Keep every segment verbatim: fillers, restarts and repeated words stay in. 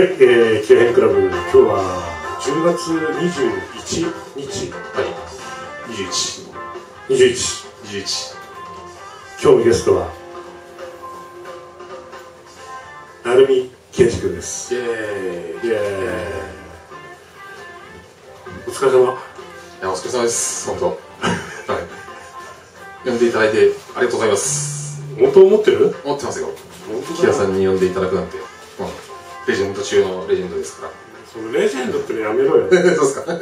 はい、えー、キラヘンクラブ、今日はじゅうがつにじゅういちにち、はい、にじゅういち、にじゅういち、にじゅういち、今日のゲストは鳴海健志君です。イエーイ、イエーイ、お疲れ様。いや、お疲れ様です、本当。はい。呼んでいただいてありがとうございます。本当持ってる？持ってますよ。キラさんに呼んでいただくなんて、レジェンド中のレジェンドですから。そのレジェンドってやめろよ。そうですか。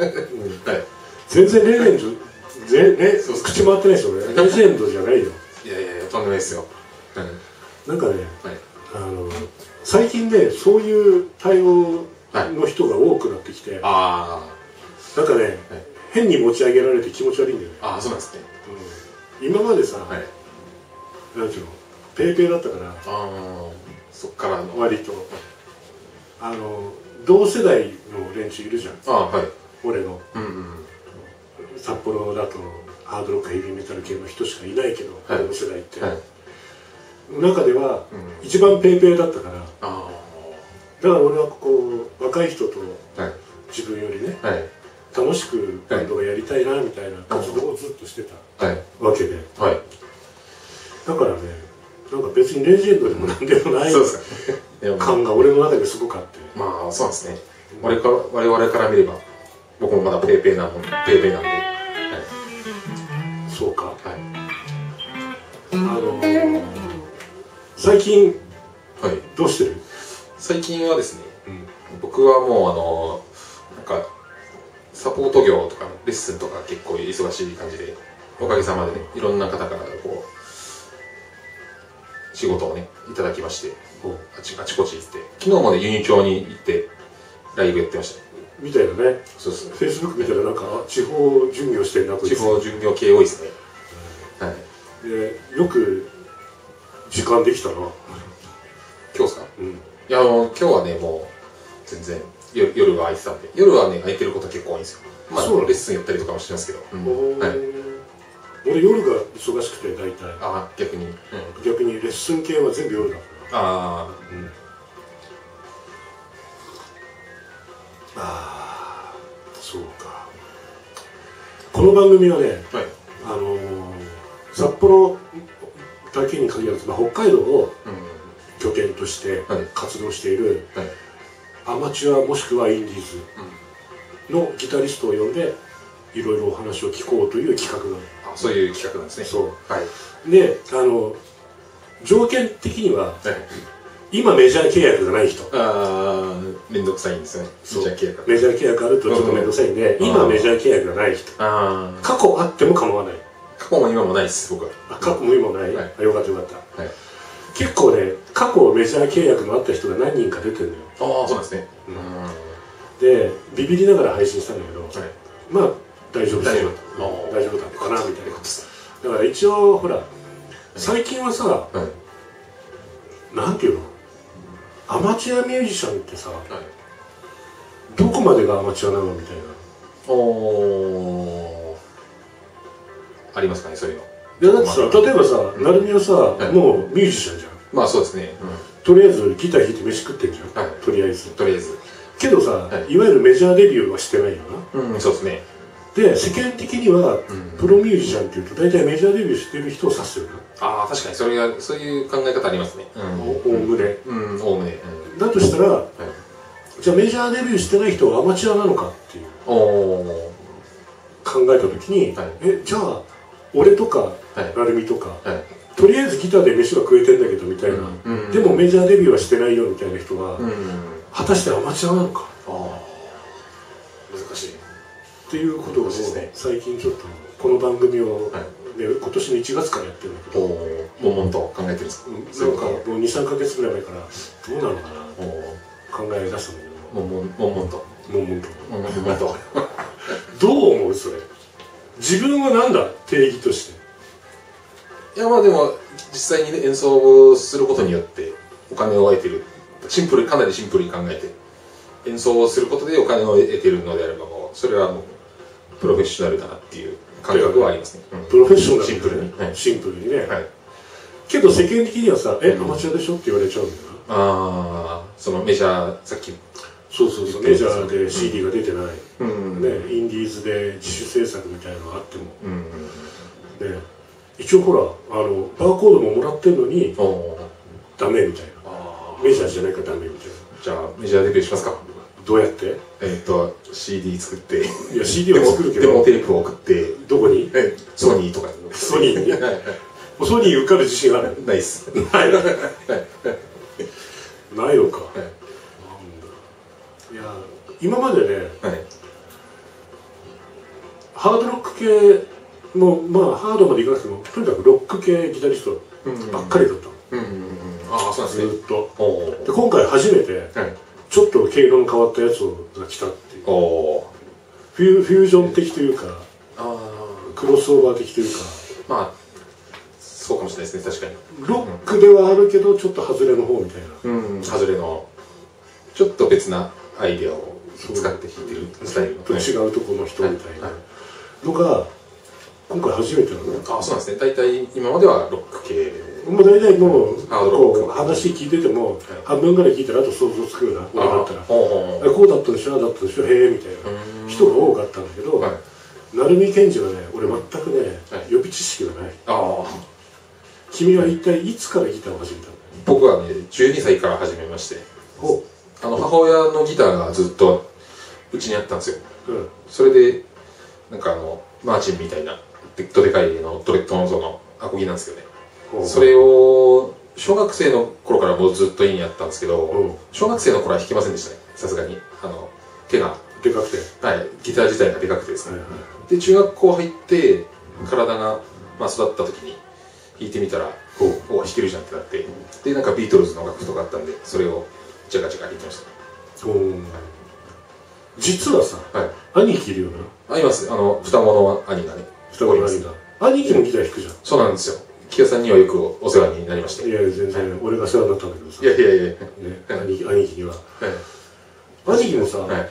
全然レジェンド、全ね、口回ってないですよね。レジェンドじゃないよ。いやいや、とんでもないですよ。なんかね、あの最近ね、そういう対応の人が多くなってきて、なんかね、変に持ち上げられて気持ち悪いんだよね。ああ、そうなんですね。今までさ、なんていうの、ペイペイだったから、そっからの割と。あの同世代の連中いるじゃん。あ、はい、俺の、うんうん、札幌だとハードロックヘビーメタル系の人しかいないけど、はい、同世代って、はい、中では、うん、一番ペイペイだったから、あだから俺はこう若い人と自分よりね、はい、楽しくバンドがやりたいなみたいな活動をずっとしてたわけで、はいはい、だからね、なんか別にレジェンドでもなんでもない。そうですか。感が俺の中ですごくあって、まあそうですね、我々から見れば僕もまだペーペーなもん、ペーペーなんで、そうか、はい、あの最近どうしてる？最近はですね、僕はもうあのなんかサポート業とかレッスンとか結構忙しい感じで、おかげさまでね、いろんな方からこう仕事をね、いただきまして、あち、あちこち行って、昨日までユニキョに行って、ライブやってました。みたいなね。そうですね。フェイスブック見たら、なんか、地方巡業してるな、地方巡業系多いですね。はい。で、よく、時間できたな。今日ですか？うん。いや、あの、今日はね、もう、全然、夜、夜は空いてたんで、夜はね、空いてることは結構多いんですよ。まあ、レッスンやったりとかもしてますけど。はい。俺夜が忙しくて大体、あ、逆に、うん、逆にレッスン系は全部夜だから、ああ、うん、あー、そうか。この番組はね、はい、あのー、札幌だけに限らず、まあ、北海道を拠点として活動している、はいはい、アマチュアもしくはインディーズのギタリストを呼んでいろいろお話を聞こうという企画がある。そういう企画なんですね。そう。はい。で、あの条件的には、はい、今メジャー契約がない人。ああ、めんどくさいんですよね。メジャー契約。メジャー契約あるとちょっとめんどくさいんで、今メジャー契約がない人。ああ。過去あっても構わない。過去も今もないです、僕は。あ、過去も今もない。はい、あ、よかったよかった。はい。結構ね、過去メジャー契約のあった人が何人か出てるのよ。ああ、そうなんですね。うん。で、ビビりながら配信したんだけど、はい、まあ。大丈夫だ大丈夫だったかなみたいなこと。だから一応ほら、最近はさ、なんていうの、アマチュアミュージシャンってさ、どこまでがアマチュアなのみたいな、おありますかね、そういうの。だってさ、例えばさ、鳴海はさ、もうミュージシャンじゃん。まあそうですね。とりあえずギター弾いて飯食ってんじゃん。とりあえずとりあえずけどさ、いわゆるメジャーデビューはしてないよな。うん、そうですね。で、世間的にはプロミュージシャンっていうと大体メジャーデビューしてる人を指すよね。ああ、確かにそれがそういう考え方ありますね。おおむね。うん、おおむね。だとしたら、じゃあメジャーデビューしてない人はアマチュアなのかっていう考えた時に、え、じゃあ俺とか鳴海とかとりあえずギターで飯は食えてんだけどみたいな、でもメジャーデビューはしてないよみたいな人は果たしてアマチュアなのか。ああ、難しい。っていうことを最近ちょっとこの番組を今年のいちがつからやってるんだけど、悶々と考えてるんですか。なんかもうにさんかげつぐらい前からどうなのかな考え出したんだけど、悶々と悶々とどう思うそれ、自分はなんだ定義として。いや、まあでも実際にね、演奏をすることによってお金を得てる、シンプル、かなりシンプルに考えて演奏をすることでお金を得てるのであれば、もうそれはもうプロフェッショナルだなっていう感覚はありますね。プロフェッショナル、シンプルに、シンプルにね。けど世間的にはさ「え、アマチュアでしょ?」って言われちゃうんだよな。ああ、そのメジャー、さっきそうそうそう、メジャーで シーディー が出てない、うんね、インディーズで自主制作みたいなのがあっても、うんね、一応ほらあのバーコードももらってるのに、うん、ダメみたいな、メジャーじゃないからダメみたいな。じゃあメジャーデビューしますか。どうやって？えっと シーディー 作って、いや シーディー は作るけど、でもテープを送ってどこに？ソニーとかに。ソニーに。ソニー受かる自信がある？ないっす。ない。ないのか。いや今までね、ハードロック系のまあハードまでいかなくてもとにかくロック系ギタリストばっかりだった。ああ、そうですね。ずっと。で今回初めてちょっと毛色の変わったやつが来たっていう。フュージョン的というか、クロスオーバー的というか。まあそうかもしれないですね、確かに。ロックではあるけどちょっと外れの方みたいな。外れのちょっと別なアイデアを使って弾いてるスタイル。ちょっと違うとこの人みたいなのが今回初めてなの。あ、そうなんですね。大体今まではロック系。もう大体もうこう話聞いてても半分ぐらい聞いたらあと想像つくような、俺だったらこうだったでしょ、ああだったでしょ、へえみたいな人が多かったんだけど、鳴海賢治はね、俺全くね予備知識がない。君は一体いつからギターを始めたの？僕はねじゅうにさいから始めまして、あの母親のギターがずっとうちにあったんですよ。それでなんかあのマーチンみたいなどでかいのドレッドの像のアコギなんですけどね、それを小学生の頃からもうずっと家にあったんですけど、小学生の頃は弾けませんでしたね、さすがに。あの手がでかくて、はい、ギター自体がでかくてですね、で中学校入って体が、まあ、育った時に弾いてみたら「おお弾けるじゃん」ってなって、でなんかビートルズの楽譜とかあったんでそれをジャカジャカ弾いてました。おお、実はさ、はい、兄貴いるよな。あ、います。あの双子の兄がね、双子の兄が兄貴もギター弾くじゃん。そうなんですよ。木屋さんにはよくお世話になりまして。いや全然俺が世話になったんだけどさ。いやいやいや、兄貴には。兄貴もさなか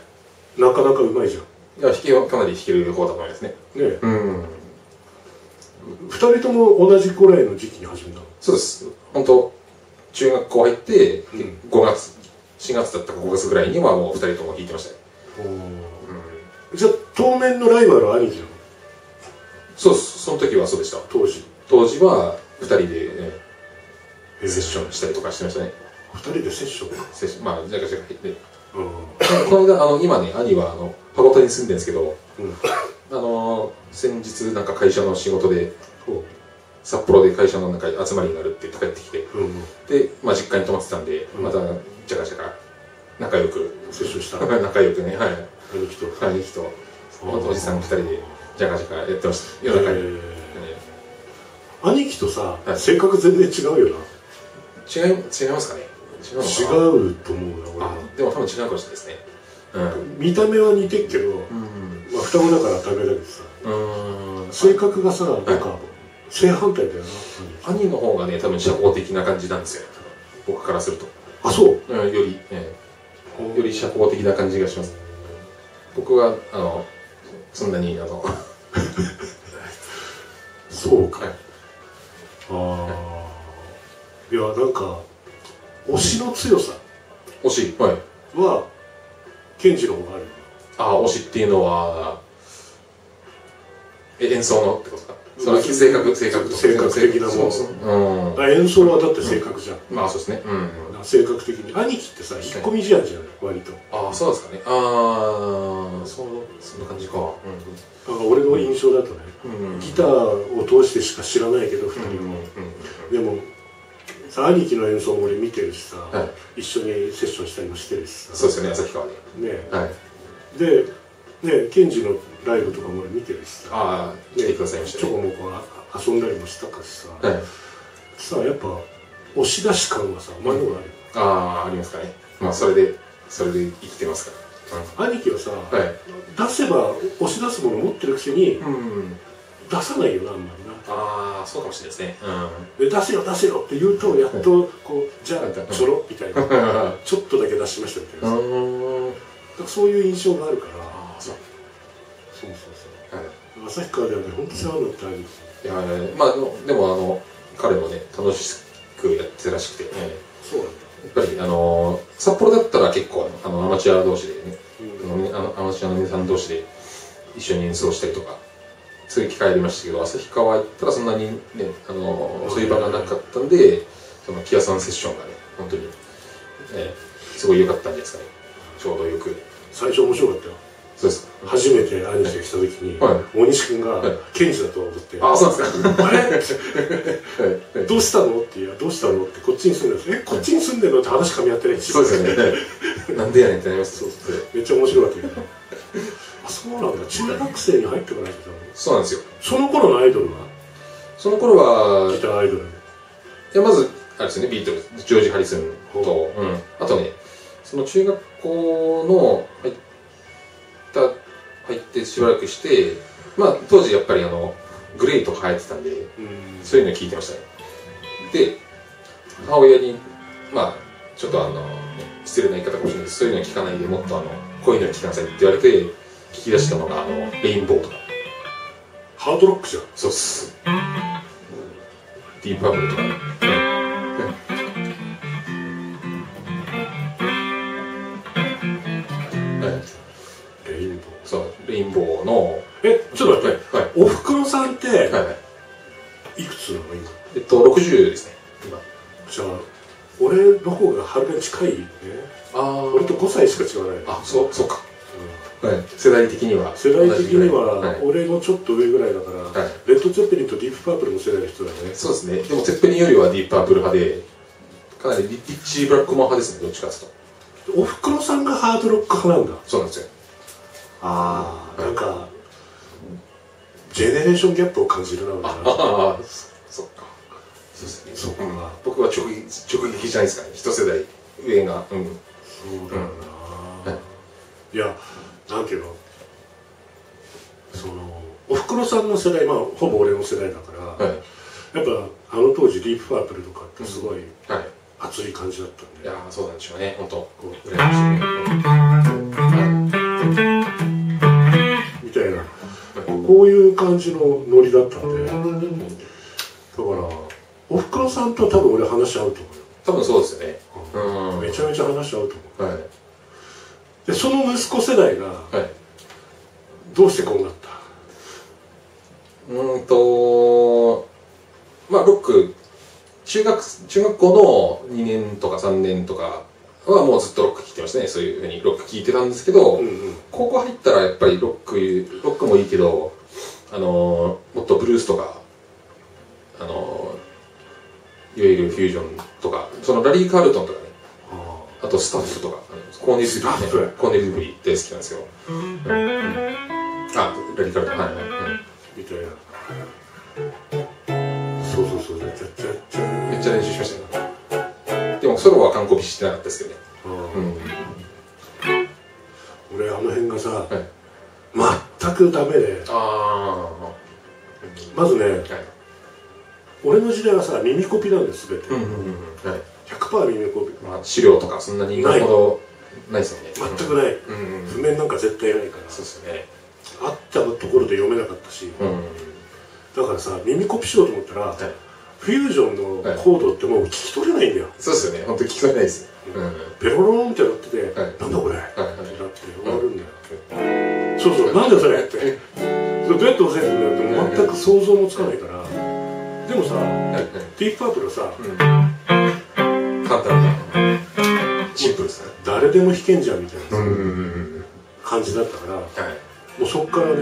なかうまいじゃん。いや弾きはかなり弾ける方だと思いますね。ふたりとも同じぐらいの時期に始めたの？そうです。本当中学校入ってごがつしがつだったかごがつぐらいにはもうふたりとも弾いてました。じゃあ当面のライバルは兄貴なの？そうです。その時はそうでした。当時当時はふたりで、ね、セッションしたりとかしてましたね。ふたりでセッションセッション、まあ、じゃかじゃか入って、うん、この間、あの今ね、兄はあの函館に住んでるんですけど、うん、あの先日、なんか会社の仕事で、うん、札幌で会社のなんか集まりになるって言って帰ってきて、うん、で、まあ、実家に泊まってたんで、うん、またじゃかじゃか、仲良く、セッションした。仲良くね、はい。兄貴と、兄貴と、おじさんふたりで、じゃかじゃかやってました、夜中に。兄貴とさ、性格全然違うよな。違い、違いますかね。違うと思うな、俺は。でも多分違うかもしれないですね。見た目は似てるけど、まあ双子だからダメだけどさ。性格がさ、なんか正反対だよな。兄の方がね、多分社交的な感じなんですよ。僕からすると。あ、そう。より、より社交的な感じがします。僕はあのそんなにあの。そうか。ああ、いやなんか推しの強さ、推しは賢治の方がある。ああ、推しっていうのは演奏のってことか。それは性格性格性格的なもの。演奏はだって性格じゃん。まあそうですね。性格的に兄貴ってさ、引っ込み思案じゃない割と。ああ、そうですかね。ああ、そうそんな感じか。なんか俺の印象だとね、ギターを通してしか知らないけどふたりも、でもさ兄貴の演奏も俺見てるしさ、一緒にセッションしたりもしてるしさ。そうですよね、旭川でね。でね、賢治のライブとかも俺見てるしさ。ああ、来てくださいました。ちょこもこ遊んだりもしたからさ、さやっぱ押し出し感はさお前の方がある。ああ、ありますかね。まあそれでそれで生きてますから。兄貴はさ、出せば押し出すもの持ってるくせに出さないよな、あんまりな。ああ、そうかもしれないですね。で出せよ出せよって言うとやっとこう、じゃあちょろみたいな、ちょっとだけ出しましたみたいな、そういう印象があるから。そうそうそうそう。旭川ではね、本当世話になってある。いや、まあでもあの彼もね、楽しくやってたらしくて、そうだった。やっぱりあの札幌だったら結構あのアマチュア同士でね、うん、あのアマチュアの皆さん同士で一緒に演奏したりとかそういう機会ありましたけど、旭川行ったらそんなにねあのそういう場がなかったんで、その木屋さんセッションがね本当に、ね、すごい良かったんじゃないですかね。ちょうどよく最初面白かったよ。そうです。初めて兄貴が来た時に大西君がケンジだと思って「あれ？」って「どうしたの？」って「いやどうしたの？」って「こっちに住んでる」「えこっちに住んでるの？」って話かみ合ってないし、そうですよね、なんでやねんってなります。めっちゃ面白かったけど、あそうなんだ、中学生に入ってこないと。そうなんですよ。その頃のアイドルは、その頃はギターアイドル、いやまずあれですね、ビートルズ、ジョージ・ハリスンと、あとねその中学校の入って入ってしばらくして、まあ、当時やっぱりあのグレイとか流行ってたんで、うん、そういうの聞いてましたね。で母親に、まあ、ちょっとあの失礼な言い方かもしれないです、そういうの聞かないでもっとあのこういうの聞きなさいって言われて聞き出したのがあのレインボーとかハードロックじゃん。そうっす、ディープパープルとか、レインボーの、え、ちょっと待って、はい、おふくろさんって、はいはい、いくつなの今？えっとろくじゅうですね今。じゃあ俺の方がはるかに近いね。ああ。俺とごさいしか違わない。あ、そうそうか。うん、はい。世代的には。世代的には、はい、俺のちょっと上ぐらいだから。はい、レッド・ツェッペリンとディープ・パープルの世代の人だね。そうですね。でもツェッペリンよりはディープ・パープル派で、かなりリッチー・ブラックマン派ですね、どっちかというと。おふくろさんがハードロック派なんだ。そうなんですよ。ああ、なんかジェネレーションギャップを感じるな。ああ、そっか。そうですね。そこが僕は直撃直撃じゃないですかね。一世代上が。うん。そうだな。いや、なんていうの、そのおふくろさんの世代、まあほぼ俺の世代だから、やっぱあの当時ディープパープルとかってすごい熱い感じだったんで。いや、そうなんでしょうね。本当。羨ましい。みたいな、こういう感じのノリだったんで、だからおふくろさんと多分俺話し合うと思う。多分そうですよね。うん、めちゃめちゃ話し合うと思う。はい、でその息子世代が、はい、どうしてこうなった。うんとまあ僕中学中学校のにねんとかさんねんとかはもうずっとロック聴いてましたね。そういうふうにロック聴いてたんですけど、うん、うん、高校入ったらやっぱりロックロックもいいけど、あのもっとブルースとか、あのいわゆるフュージョンとか、そのラリー・カールトンとかね、あとスタッフとか、コーネル・ズブリー、ね、コーネル・ズブリー大好きなんですよ。うん、あ、ラリー・カールトン、はいはいはい、みたいな。そうそうそう、めっちゃ練習しましたね。でもソロは完コピしてなかったですけどね。俺あの辺がさ全くダメで、まずね俺の時代はさ耳コピなんです全て ひゃくパーセント 耳コピ、資料とかそんなにないほどないですよね。全くない、譜面なんか絶対ないから。そうですね、あったところで読めなかったし、だからさ耳コピしようと思ったらフュージョンのコードってもう聞き取れないんだよ。そうですよね、本当聞き取れないです。ペロローンってなってて、なんだこれってなって終わるんだよ。そうそう、なんだそれってどうやって教えてるんだよって全く想像もつかないから。でもさディープパープルはさ簡単なシンプルですね、誰でも弾けんじゃんみたいな感じだったから、もうそっからね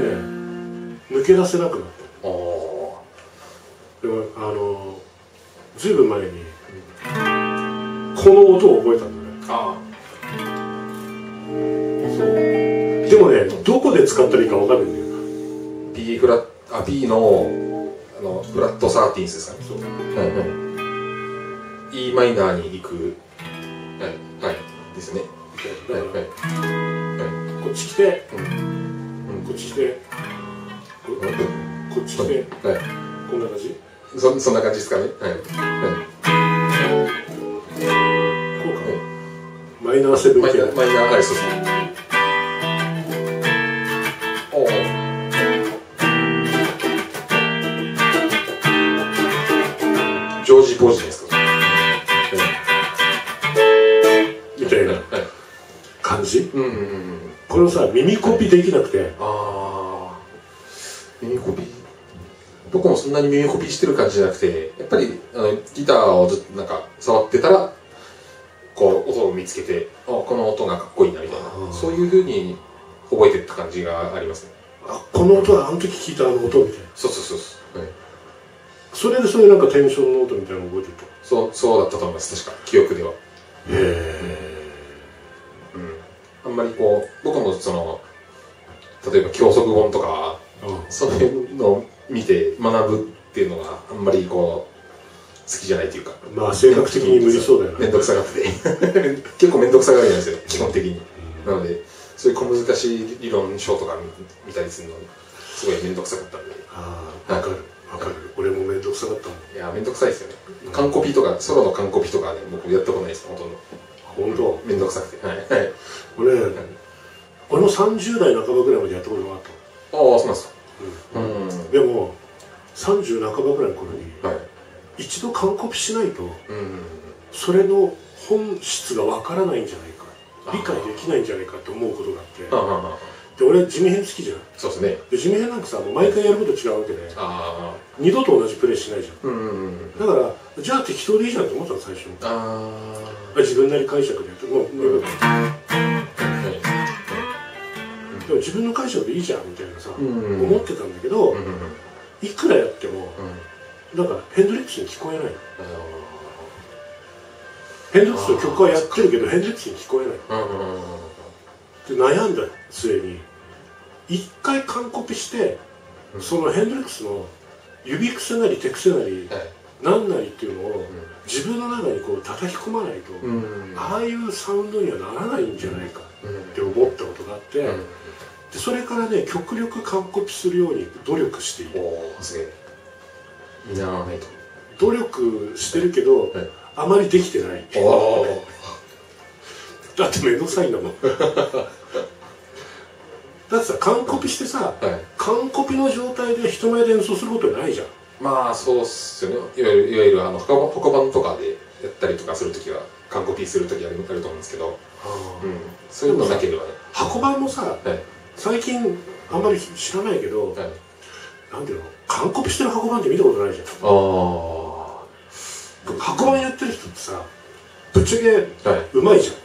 抜け出せなくなった。でもあのずいぶん前にこの音を覚えたんだね。ああ、そう。でもねどこで使ったらいいか分かんないんだよ。 B フラッあ B のあのフラットサーティーンですかね。そう、はいはい、 E マイナーに行く、はいはいですね。だからこっち来て、こっち来て、こっち来て、こんな感じ。そ, そんな感じですかね。はい。はい、こうか、ね。マイナーセブン系。マイナー、はい、そうそう。おー。ジョージ・ゴージですか、みたいな感じ。これをさ、耳コピーできなくて。ああ、耳コピー、僕もそんなに耳コピーしてる感じじゃなくて、やっぱりあのギターをずっとなんか触ってたらこう音を見つけて、あ、この音がかっこいいなみたいな、そういうふうに覚えてった感じがありますね。あ、この音はあの時聞いたあの音みたいな。そうそうそうそう、はい、それでそういうなんかテンションの音みたいなの覚えてると。そうそうだったと思います、確か記憶では。へえ、うん、あんまりこう僕もその例えば教則本とか、うん、そういうのを見て学ぶっていうのがあんまりこう好きじゃないというか、まあ性格的に無理そうだよね。面倒くさがってて結構面倒くさがりなんですよ基本的に。なのでそういう小難しい理論書とか見たりするのすごい面倒くさかったんで。ああ、わかるわかる、俺も面倒くさかったもん。いや、面倒くさいですよね。完コピとか、ソロの完コピとかね、僕やったことないです、ほとんど。本当面倒くさくて、はいはい。俺俺もさんじゅうだいなかばぐらいまでやったことがあった。ああ、そうなんですか。うん。でもさんじゅうなかばぐらいの頃に一度完コピしないとそれの本質がわからないんじゃないか、理解できないんじゃないかって思うことがあって。で、俺地味編好きじゃん。そうですね。で、地味編なんかさ、毎回やること違うわけで二度と同じプレイしないじゃん。だからじゃあ適当でいいじゃんと思ったの最初。自分なり解釈でやってもう自分の解釈でいいじゃんみたいなさ思ってたんだけど、いくらやってもなんかヘンドリックスに聞こえない。ヘンドリックスの曲はやってるけどヘンドリックスに聞こえないで、悩んだ末に一回完コピして、そのヘンドリックスの指癖なり手癖なり何なりっていうのを自分の中にこう叩き込まないとああいうサウンドにはならないんじゃないかって思ったことがあって、でそれからね、極力完コピするように努力している。見習わないと。努力してるけど、はい、あまりできてない。だってめんどくさいんだもん。だってさ、完コピしてさ、はい、完コピの状態で人前で演奏することないじゃん。まあそうっすよね。いわゆる、いわゆるあの他版とかでやったりとかするときは完コピするときあると思うんですけど、うん、そういうのなければね。箱版もさ、はい、最近あんまり知らないけど、はい、なんていうの、完コピしてる箱盤って見たことないじゃん。箱盤やってる人ってさ、ぶっちゃけうまいじゃん。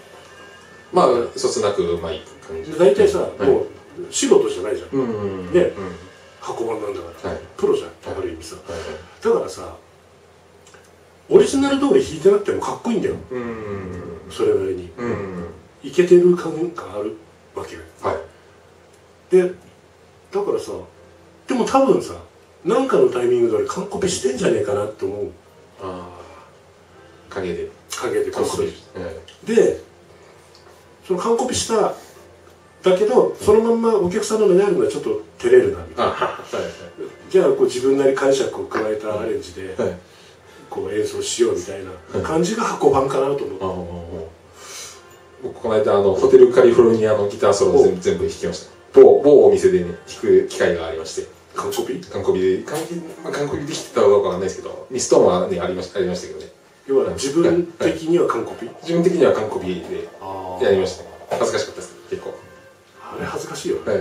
まあそつなくうまい感じ。大体さ、もう素人じゃないじゃん。で、箱盤なんだからプロじゃん、ある意味さ。だからさ、オリジナル通り弾いてなくてもかっこいいんだよ、それなりにイケてる感があるわけよ。で、だからさ、でも多分さ、なんかのタイミングで俺完コピしてんじゃねえかなって思う。ああ、陰で陰でこっそりで、その完コピしただけどそのまんまお客さんの目にあるのはちょっと照れるなみたいな。じゃあこう自分なり解釈を加えたアレンジでこう演奏しようみたいな感じが箱版かなと思って。僕この間あのホテルカリフォルニアのギターソロ全部全部弾きました。某某お店で弾く機会がありまして、完コピ完コピで完コピできてたらどうかわかんないですけど、ミストーンはねありましたけどね。要は自分的には完コピ、自分的には完コピでやりました。恥ずかしかったです結構。あれ恥ずかしいよね。はい。違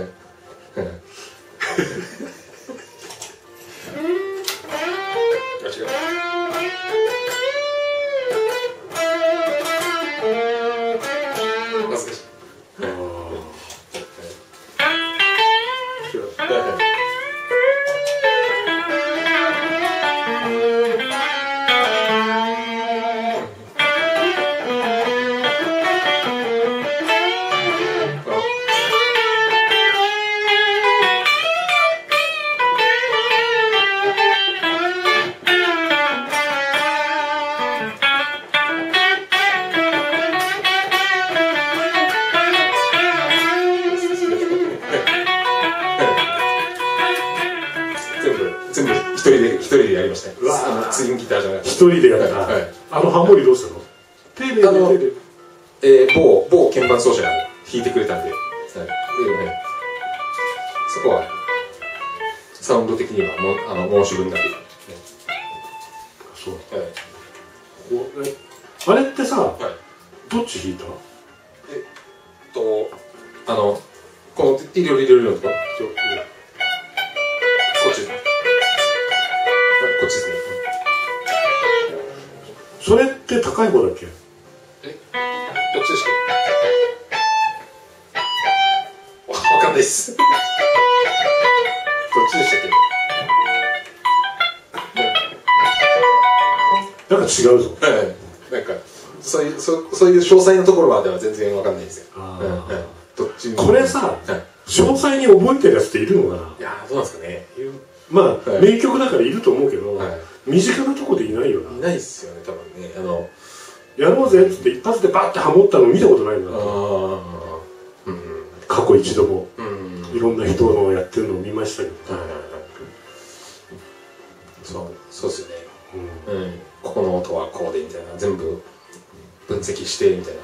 う。一人でやった。あのハモリどうしたの？手で手で某某鍵盤奏者が弾いてくれたんで、そこはサウンド的にはもうあの申し分なく。そう、はい、あれってさ、はい、どっち弾いた？えっとあのこのリリオリリオリリオとかこっち、こっちですね。それって高い方だっけ？え、どっちでしたっけ？わかんないっす。どっちでしたっけ？なんか違うぞ。はいはい。なんかそういうそそういう詳細なところまでは全然わかんないですよ。これさ、詳細に覚えてるやつっているのかな？いやー、どうなんですかね。まあ、名曲だからいると思うけど、身近なとこでいないよな。いないっすよね、多分ね。あのやろうぜっつって一発でバッてハモったの見たことないんだな。過去一度もいろんな人のやってるのを見ましたけど。そうそうっすよね。ここの音はこうでみたいな、全部分析してみたいな。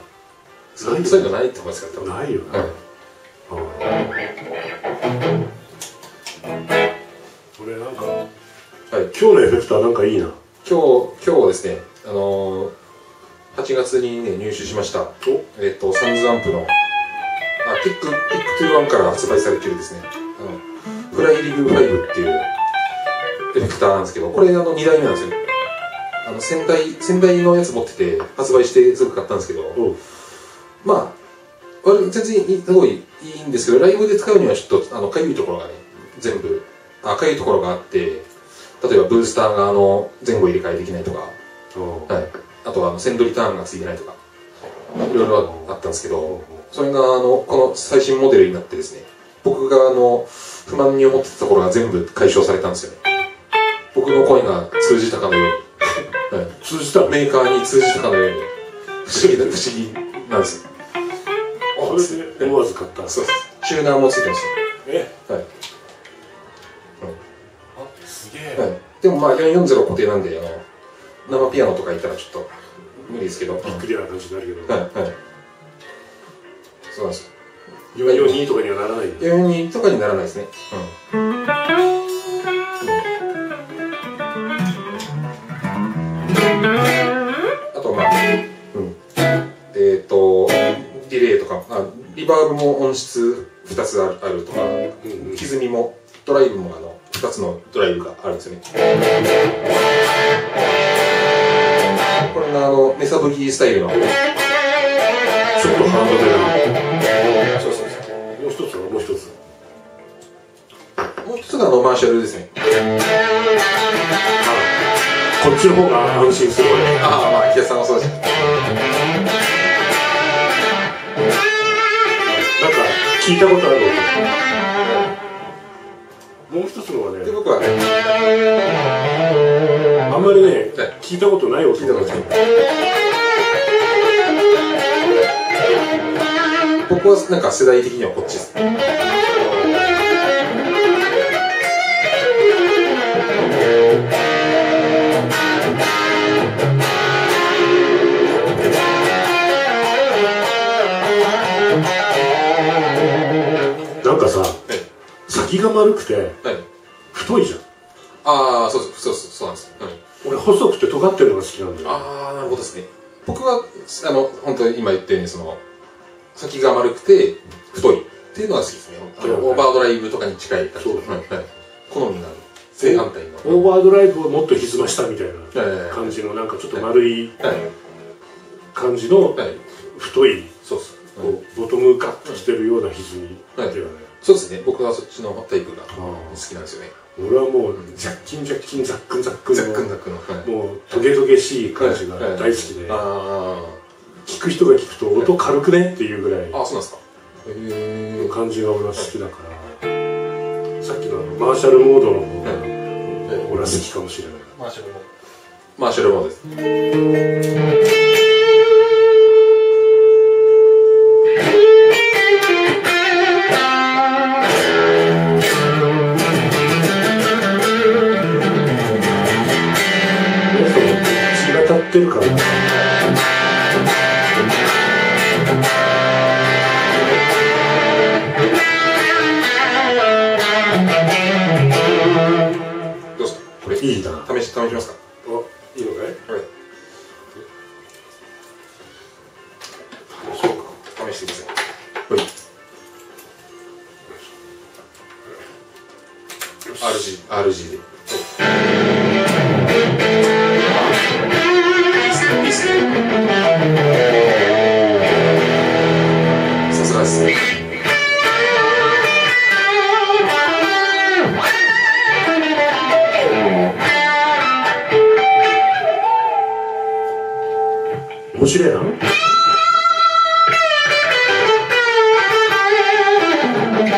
そういうのないって思いますけど、ないよね。俺なんか今日のエフェクターなんかいいな。今日今日ですね、あのはちがつにね入手しました。えっとサンズアンプのピックピックトゥーワンから発売されてるですね、フライリグファイブっていうエフェクターなんですけど、これあのにだいめなんですよ。あの先代先代のやつ持ってて発売してすぐ買ったんですけど。まあ、全然すごいいいんですけど、ライブで使うにはちょっとあのかゆいところがね、全部あかゆいところがあって、例えばブースターがあの前後入れ替えできないとか、はい、あとはあの先取りターンがついてないとか、いろいろあったんですけど、それがあのこの最新モデルになってですね、僕があの不満に思ってたところが全部解消されたんですよね。僕の声が通じたかのように、はい、通じたメーカーに通じたかのように不思議だ不思議なんですよ。それで思わず買った。そうです、チューナーもついてました。えっ、はい、あ、すげえ。でもまあよんひゃくよんじゅう固定なんで、生ピアノとかいたらちょっと無理ですけど、びっくりな感じになるけど、はいはい、そうなんですよ。よんひゃくよんじゅうにとかにはならない。よんひゃくよんじゅうにとかにならないですね。うん、あとまあえっとディレイとか、あ、リバーブも音質ふたつあ る, あるとか、歪みもドライブもあのふたつのドライブがあるんですよね。これがあのメサブギースタイルのちょっとハンドベルの、そうそうそう、もう一つはもう一つもう一つがあのマーシャルですね。こっちの方が安心する。ああ、まあヒデさんもそうです。聞いたことあるの。もう一つのはね、僕はね、あんまりね、聞いたことない音だから。僕はなんか世代的にはこっちです。先が丸くて太いじゃん。ああ、そうそうそうそうなんです。俺細くて尖ってるのが好きなんだよ。ああ、なるほどですね。僕はあの本当に今言ったように、その先が丸くて太いっていうのが好きですね。オーバードライブとかに近い感じ。好みなの。正反対の。オーバードライブをもっと歪ましたみたいな感じの、なんかちょっと丸い感じの太い、そうそう、ボトムカッとしてるような歪みっていうのね。そうですね、僕はそっちのタイプが好きなんですよね。俺はもうジャッキンジャッキンザックンザックンザックンザックンのもうトゲトゲしい感じが大好きで、聞く人が聞くと音軽くねっていうぐらいの感じが俺は好きだから、さっきのマーシャルモードの方が俺は好きかもしれない。マーシャルモード、マーシャルモードです。ってるから。どうですか、これいいな。試し試しますか。あ、いいのかアールジー で。さすがですね。面白いな。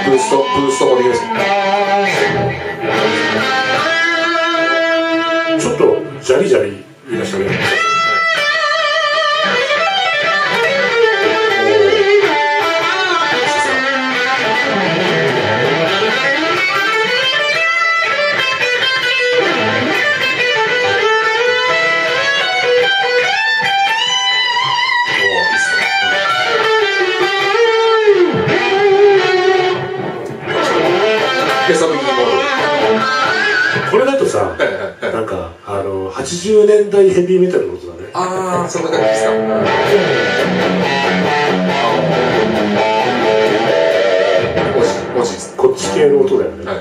ブースト、ブーストもできます。ちょっとジャリジャリ言いましたね。これだとさ、なんかあのはちじゅうねんだいヘビーメタルの音だね。ああ、そんな感じですか。惜しいです。こっち系の音だよね。はい、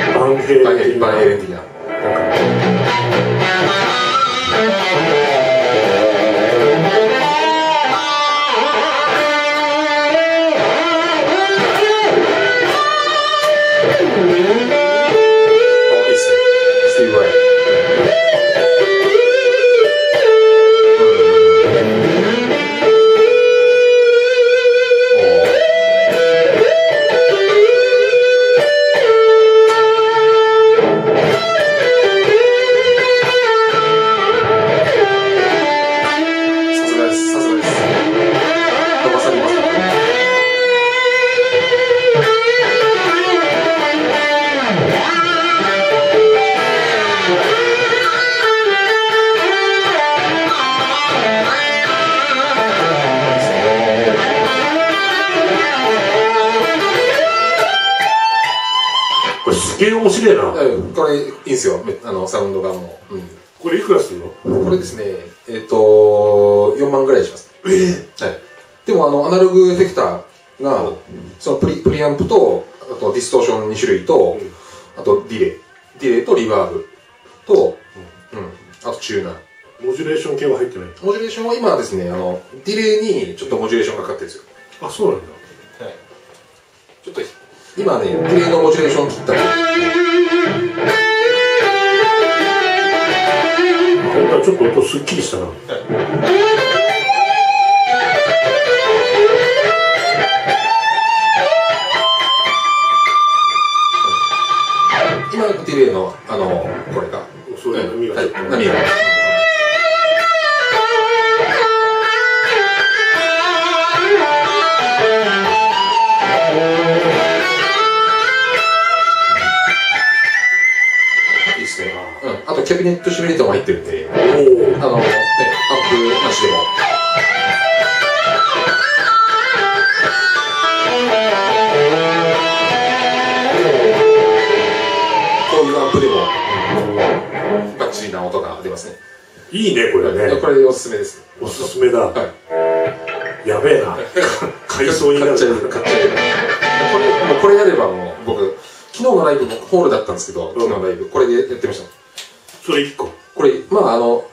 あとバンヘイレンティナ。面白いな。これいいんですよ。あのサウンドがもう、うん、これいくらするの？これですね、えっとよんまんぐらいします。えー、はい。でもあのアナログエフェクターが、うん、そのプリプリアンプとあとディストーションにしゅるいと、うん、あとディレイディレイとリバーブと、うん、うん、あとチューナー。モジュレーション系は入ってない？モジュレーションは今ですね、あのディレイにちょっとモジュレーションがかかってるんですよ。あ、そうなんだ。はい。ちょっと今ね、プレイのモジュレーション切ったり、今回ちょっと音すっきりしたな。今のディレイの、あの、これがそれ波が、はい、波がキャビネットシミュレーターも入ってるんで、あの、ね、アップなしでも。こういうアップでも、バッチリな音が出ますね。いいね、これね。これおすすめです。おすすめだ。はい、やべえな。買いそうになる。買っちゃう。買っちゃう。これ、これやればもう、僕、昨日のライブもホールだったんですけど、昨日のライブ、これでやってました。それいっここれ、まああの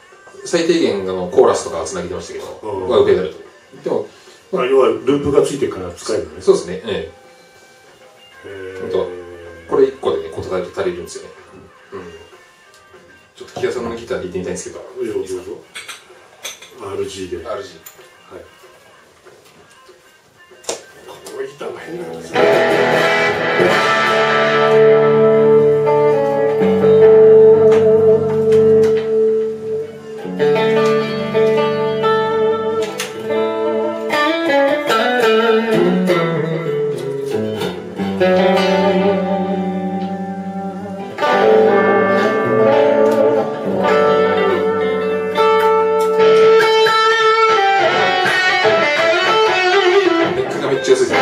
最低限あのコーラスとかつなげてましたけど、は受け取ると。でも、まあ、要はループがついてから使えるのね。そうですね。ええ、これいっこでね、こと足りるんですよね。うん、ちょっと木屋さんのギターで弾いてみたいんですけど、いいですか？ アールジー で アールジー、 はい。このギターが変なんですね。めっちゃ安いですね。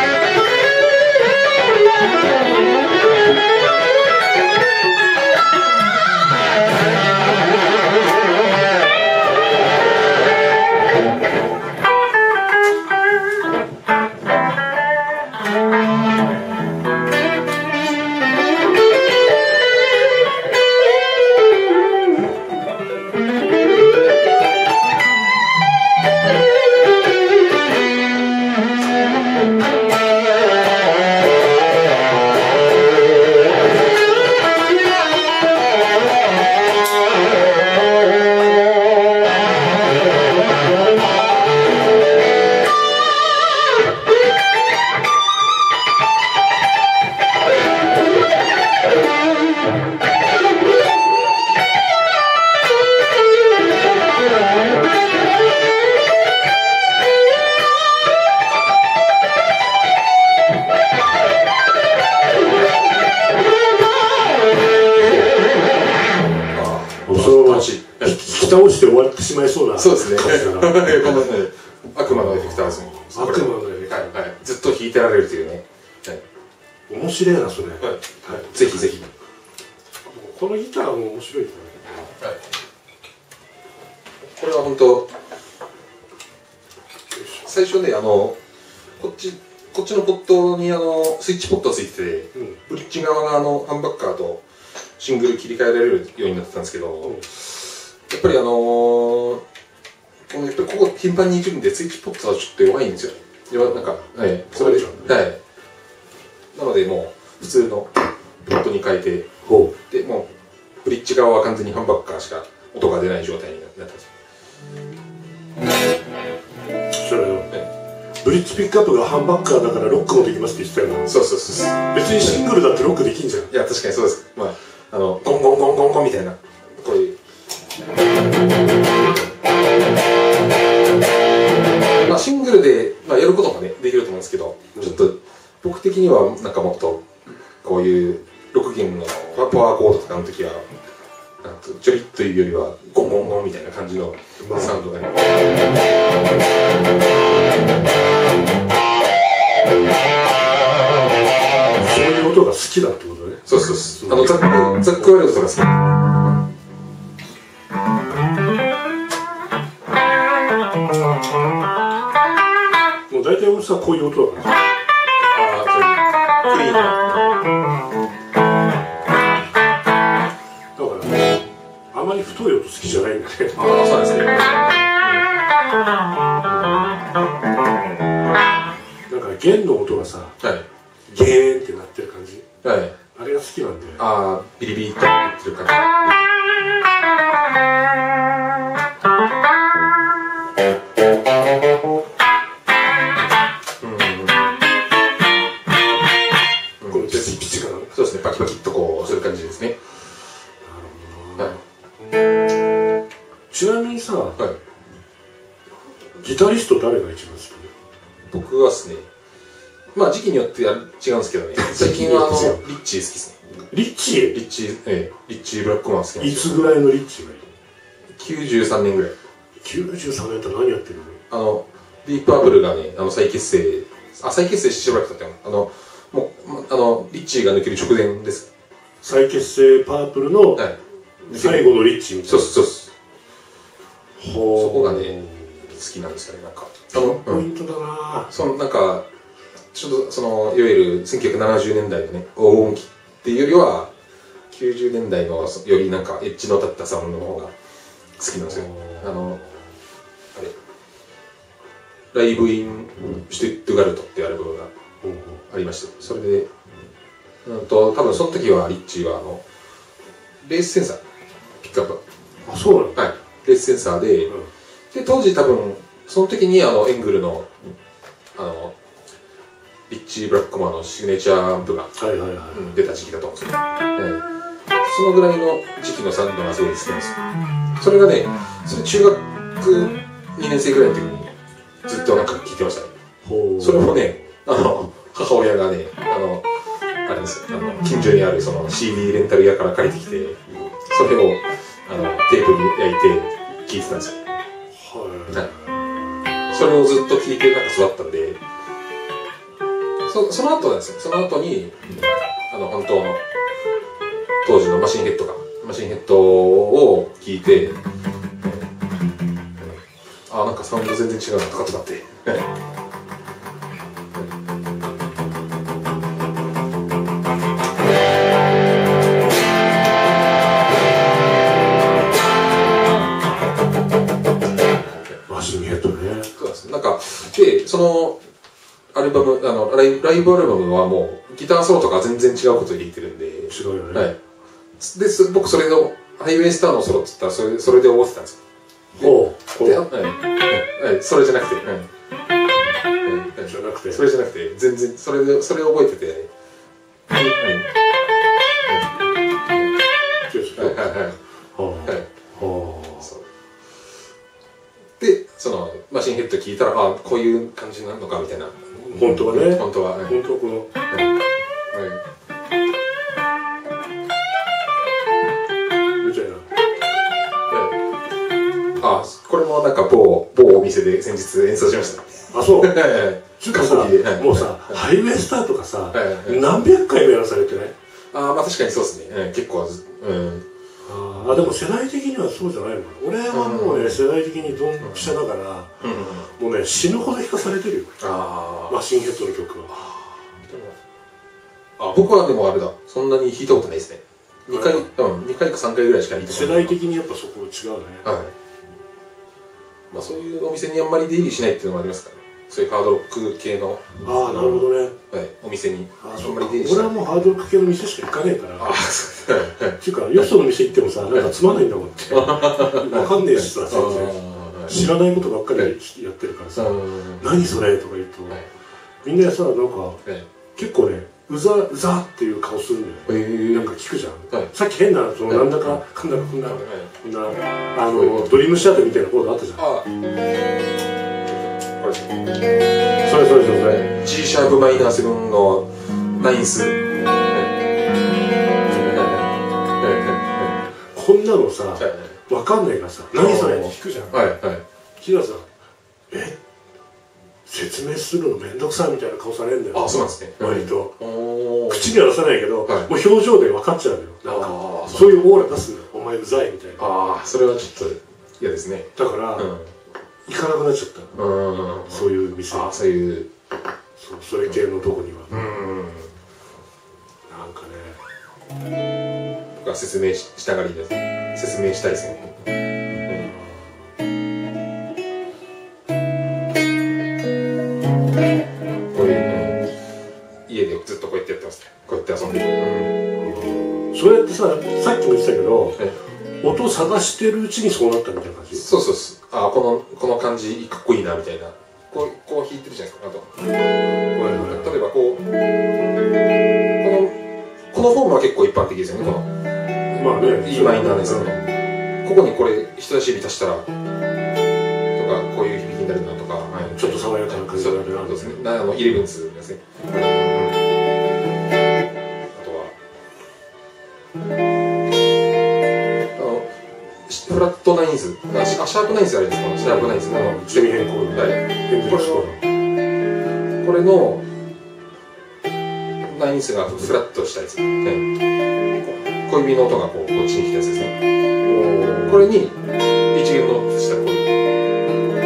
下落ちて終わってしまいそうな。そうですね。悪魔のエフェクターズに。悪魔のエフェクターズ。はい。ずっと弾いてられるというね。面白いなそれ。はい。ぜひぜひ。このギターも面白いですね。はい。これは本当。最初ねあのこっちこっちのポットにあのスイッチポットがついてて、うん、ブリッジ側があのハンバッカーとシングル切り替えられるようになってたんですけど、うん、やっぱりあのー、このやっぱりここ頻繁にいるんでスイッチポットはちょっと弱いんですよ。弱なんかはいそれで、はい。なのでもう普通のポットに変えて、でもうブリッジ側は完全にハンバッカーしか音が出ない状態になってます。ブリッジピックアップがハンバッカーだからロックもできますって言ってたよね。そうそうそう。別にシングルだってロックできんじゃん。いや確かにそうです。まああのゴンゴンゴンゴンゴンみたいなこういう、まあシングルで、まあ、やることもねできると思うんですけど、うん、ちょっと僕的にはなんかもっとこういうろく弦のパワーコードとかの時はなんかちょりっというよりはゴンゴンゴンみたいな感じのサウンドがね、そういう音が好きだってことね。そうそうそう。あのザックザックワイルドとか好き。もう大体俺さこういう音だから。ああ、そういうクリーンな。あまり太い音好きじゃないんだね。ああ、そうですね。なんか弦の音がさ、はい、ゲーンってなってる感じ。はい、あれが好きなんで。ああ、ビリビリってなってる感じ。うん、このピチピチ感。そうですね。パキパキっとこうする感じですね。ちなみにさ、はい、ギタリスト誰が一番好き？僕はですね、まあ時期によって違うんですけどね。最近はあのリッチー好きですね。リッチー？リッチー、ええ、リッチーブラックマン好きなんですよ。いつぐらいのリッチーがいい？きゅうじゅうさんねんぐらい。きゅうじゅうさんねんって何やってるの？あのディープアップルがね、あの再結成、あ再結成してしばらく経ったよ。あのもうあのリッチーが抜ける直前です。再結成パープルの最後のリッチーみたいな。はい、そうそうそう。そこがね好きなんですよね。なんかあのポイントだな。そのなんかちょっとそのいわゆるせんきゅうひゃくななじゅうねんだいのね黄金期っていうよりはきゅうじゅうねんだいのよりなんかエッジの立ったサウンドの方が好きなんですよ。あのあれライブインシュトゥットガルトっていうアルバムがありました。それでうんと多分その時はリッチーはあのレースセンサーピックアップ。あ、そうなの。はい、レースセンサー で,、うん、で当時多分その時にあのエングル の,、うん、あのリッチー・ブラックマンのシグネチャーアンプが出た時期だと思うんですけど、ね、そのぐらいの時期のサウンドがすごい好きなんですよ。それがねそれ中学にねんせいぐらいの時にずっとなんか聴いてましたね。それもねあの母親がねあのあれですあの近所にあるその シーディー レンタル屋から借りてきてそれをあのテープに焼いて聴いてたんですよ。はい。それをずっと聴いてなんか育ったんで、そ, その後なんですよ。その後に、うん、あの本当の当時のマシンヘッドかマシンヘッドを聴いて、あなんかサウンド全然違うなとかとかって。で、そのアルバムあのライブ、ライブアルバムはもうギターソロとか全然違うこと入れてるんで、違うよね。はい。で、僕それのハイウェイスターのソロっつったらそれ、それで覚えてたんですよ。ほう。で、はい、はい、それじゃなくて、はい、じゃなくて、それじゃなくて、全然それでそれを覚えてて、はい、はい、はい、はい、ほう、そう。で、そのマシンヘッド聞いたらあこういう感じになるのかみたいな。本当はね。本当は。本当はこの。はい。みたいな。店で先日演奏しました。あ、そう。ちょっとさ、もうさ、ハイウェイスターとかさ、何百回もやらされてない？ああ、まあ確かにそうですね。結構、うん。ああ、でも世代的にはそうじゃないのかな。俺はもうね、世代的にドンピシャだから、もうね、死ぬほど聴かされてるよ。ああ。マシンヘッドの曲は。あ、僕はでもあれだ。そんなに弾いたことないですね。にかい、うん、にかいかさんかいぐらいしか弾いたことない。世代的にやっぱそこ違うね。はい。まあそういうお店にあんまり出入りしないっていうのもありますからね。そういうハードロック系の。ああ、なるほどね。はい、お店にあんまり出入りしない。俺はもうハードロック系の店しか行かねえから。ああ、そうだね。っていうか、よその店行ってもさ、なんかつまんないんだもんって。わかんねえしさ、全然。知らないことばっかりやってるからさ、何それとか言うと、みんなさ、なんか、結構ね、うざ、うざっていう顔するんだよね。なんか聞くじゃん。さっき変な、そのなんだか、こんな、こんな、こんな、あの、ドリームシアターみたいなコードあったじゃん。これ。それそれそれそれ。G シャープマイナーセブンのナインス。こんなのさ、わかんないからさ、何それ聞くじゃん。はいはい。キラさん、え？説明するのめんどくさいみたいな顔されるんだよ。あ、そうなんですね。割と口には出さないけど、もう表情で分かっちゃうよ。そういうオーラ出すの、お前うざいみたいな。ああ、それはちょっと嫌ですね。だから行かなくなっちゃった、そういう店。ああ、そういう、それ系のとこには。なんかね、僕は説明したがりです。説明したいですね。そうやってさ、さっきも言ってたけど、音を探してるうちにそうなったみたいな感じ。そうそうそう。あ、このこの感じかっこいいなみたいな。こうこう弾いてるじゃないですか。あと、例えばこう、このこのフォームは結構一般的ですよね。このまあね、Eマイナーですよね。ここにこれ人差し指足したらとか、こういう響きになるなとか、ちょっと爽やかな感じになるなとか。あのイレブンズですね。フラットナインズ、あ、シャープナインズあれですか、シャープナインズ、あの、セミ変更の、はい、これのナインズがフラットしたやつ、はい、小指の音がこうこっちに来たやつですね。これに一弦の下こういう、はい、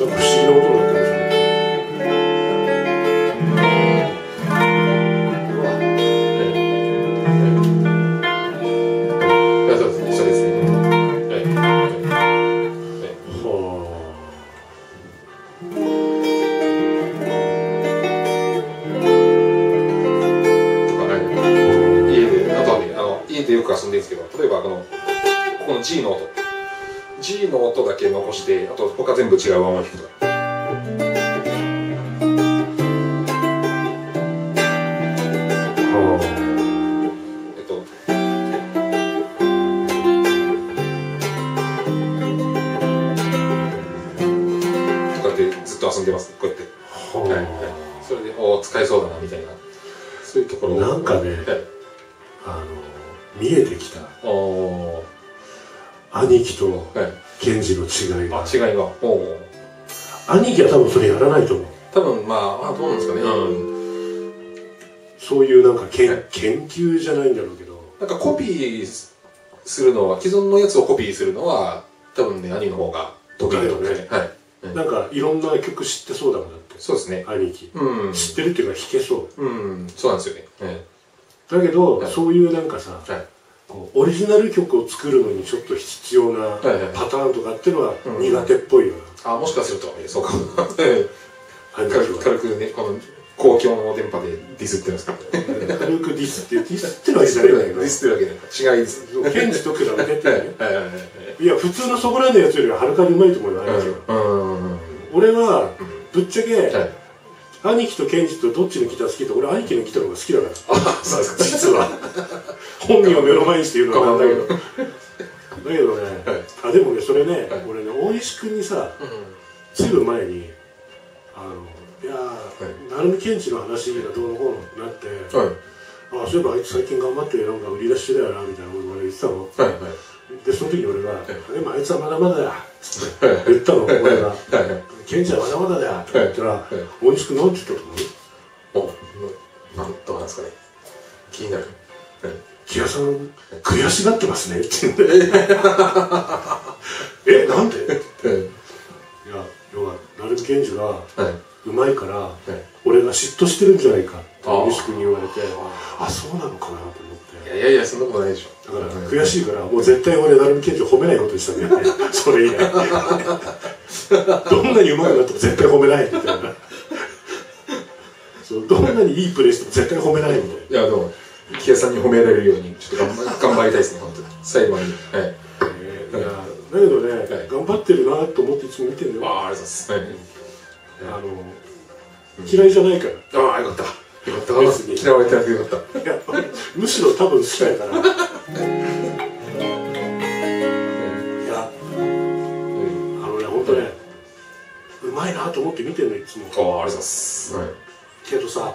なんか不思議な音になってるんですけど、例えばこのここの G の音、 G の音だけ残して、あと他全部違うまま弾くとか。えっととかってずっと遊んでます、こうやって。はいはい、それでお使えそうだなみたいな、そういうところをなんかね、はい、あの見えてきた。兄貴とケンジの違いが、違いが兄貴は多分それやらないと思う。多分まあどうなんですかね。そういうなんか研究じゃないんだろうけど、なんかコピーするのは、既存のやつをコピーするのは多分ね、兄の方が得意だよね。なんかいろんな曲知ってそうだもん。だって、そうですね、兄貴知ってるっていうか弾けそう。うん、そうなんですよね。だけど、そういうなんかさ、オリジナル曲を作るのにちょっと必要なパターンとかっていうのは苦手っぽいよな。あ、もしかすると、そうか。軽くね、公共の電波でディスってますからね。軽くディスって、ディスってるわけじゃないんだけど。ディスってるわけじゃない。違いです。ケンジと比べてね。いや、普通のそこらのやつよりははるかにうまいと思うよ、兄貴は。俺は、ぶっちゃけ、兄貴とケンジとどっちのギター好きって、俺兄貴のギターの方が好きだから。あ、そうですか。実は本人を目の前にして言うのはなんだけど、だけどね、あ、でもね、それね、俺ね、大石君にさ、ずいぶん前にあの、いやー、なるみケンジの話がどうのこうのなって、あ、そういえばあいつ最近頑張ってなんか売り出しだよなみたいなことを言ってたの。で、その時に俺が、でもあいつはまだまだだ、言ったの、俺が「ケンちゃんまだまだだよ」って言ったら「おいしくの?」って言ったの。何とかなんですかね、気になる。木屋さん悔しがってますねって言って「えなんで?」いや要は鳴海健二がうまいから俺が嫉妬してるんじゃないかって西君に言われて、あそうなのかなと思って、いやいやそんなことないでしょ。だから悔しいからもう絶対俺鳴海健二を褒めないことにしたんだよね、それ以来。どんなにうまいのっても絶対褒めないみたいな、どんなにいいプレーしても絶対褒めないみたいな。いやでも木屋さんに褒められるようにちょっと頑張りたいですね、本当に最後に。だけどね、はい、頑張ってるなと思っていつも見てるよ。ああ、ありがとうございます。はい、あの、うん、嫌いじゃないから。ああ、よかった。よかった。嫌われてなくてよかった。いや、むしろ多分好きだから。いや、うん、あのね、本当ね、はい、うまいなと思って見てるのいつも。ああ、ありがとうございます。はい、けどさ、は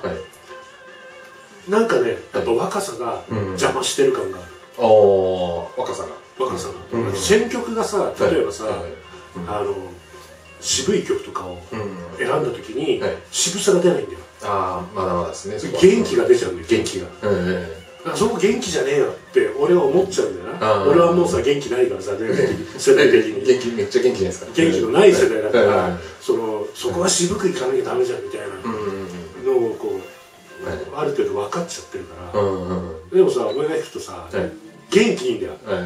い、なんかね、やっぱ若さが邪魔してる感がある。ああ、若さが。若さの選曲がさ、例えばさあの渋い曲とかを選んだ時に渋さが出ないんだよ。ああまだまだですね。元気が出ちゃうんだよ、元気が。そこ元気じゃねえよって俺は思っちゃうんだよな。俺はもうさ元気ないからさ、世代的に元気めっちゃ元気じゃないですか。元気のない世代だから、そのそこは渋くいかなきゃダメじゃんみたいなのをこうある程度分かっちゃってるから。でもさ俺が弾くとさ元気いいんだよ、ガ